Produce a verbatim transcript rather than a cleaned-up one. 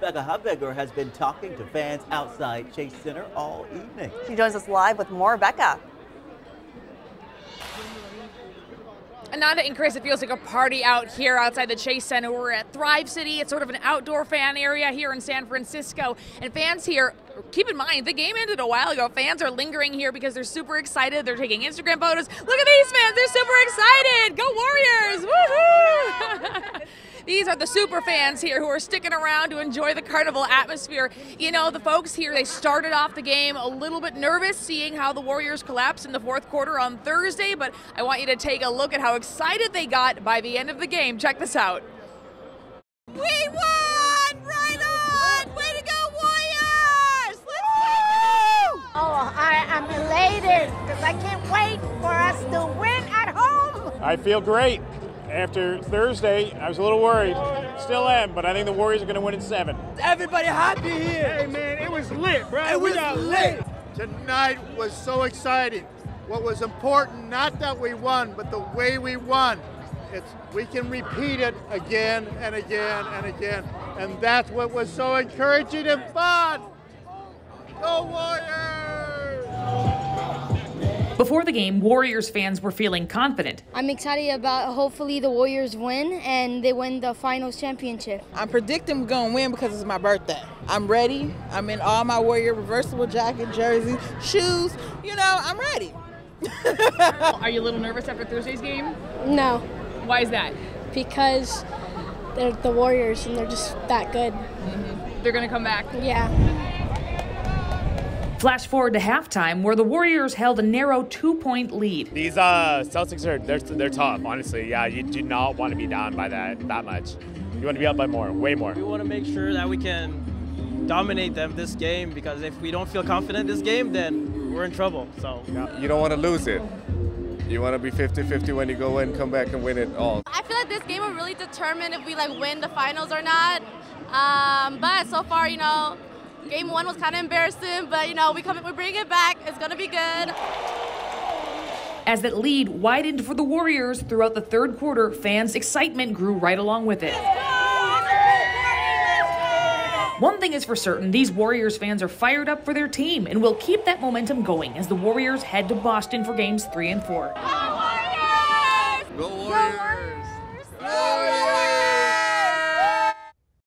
Becca Habegger has been talking to fans outside Chase Center all evening. She joins us live with more. Becca. Ananda and Chris, it feels like a party out here outside the Chase Center. We're at Thrive City. It's sort of an outdoor fan area here in San Francisco. And fans here, keep in mind, the game ended a while ago. Fans are lingering here because they're super excited. They're taking Instagram photos. Look at these fans. They're super excited. Go Warriors. Woohoo! These are the super fans here who are sticking around to enjoy the carnival atmosphere. You know, the folks here, they started off the game a little bit nervous seeing how the Warriors collapsed in the fourth quarter on Thursday, but I want you to take a look at how excited they got by the end of the game. Check this out. We won! Right on! Way to go, Warriors! Let's go! Oh, I, I'm elated because I can't wait for us to win at home. I feel great. After Thursday, I was a little worried. Still am, but I think the Warriors are going to win in seven. Everybody happy here. Hey, man, it was lit, bro. It was lit. Tonight was so exciting. What was important, not that we won, but the way we won. It's, we can repeat it again and again and again. And that's what was so encouraging and fun. Go Warriors! Before the game, Warriors fans were feeling confident. I'm excited about hopefully the Warriors win and they win the finals championship. I'm predicting we're going to win because it's my birthday. I'm ready. I'm in all my Warrior reversible jacket, jersey, shoes. You know, I'm ready. Are you a little nervous after Thursday's game? No. Why is that? Because they're the Warriors and they're just that good. Mm-hmm. They're going to come back? Yeah. Flash forward to halftime, where the Warriors held a narrow two-point lead. These uh, Celtics are they're, they're tough, honestly. Yeah, you do not want to be down by that that much. You want to be up by more, way more. We want to make sure that we can dominate them this game, because if we don't feel confident this game, then we're in trouble. So yeah. You don't want to lose it. You want to be fifty fifty when you go in, come back and win it all. I feel like this game will really determine if we like win the finals or not. Um, but so far, you know. Game one was kind of embarrassing, but, you know, we come, we bring it back. It's going to be good. As that lead widened for the Warriors throughout the third quarter, fans' excitement grew right along with it. One thing is for certain, these Warriors fans are fired up for their team and will keep that momentum going as the Warriors head to Boston for games three and four.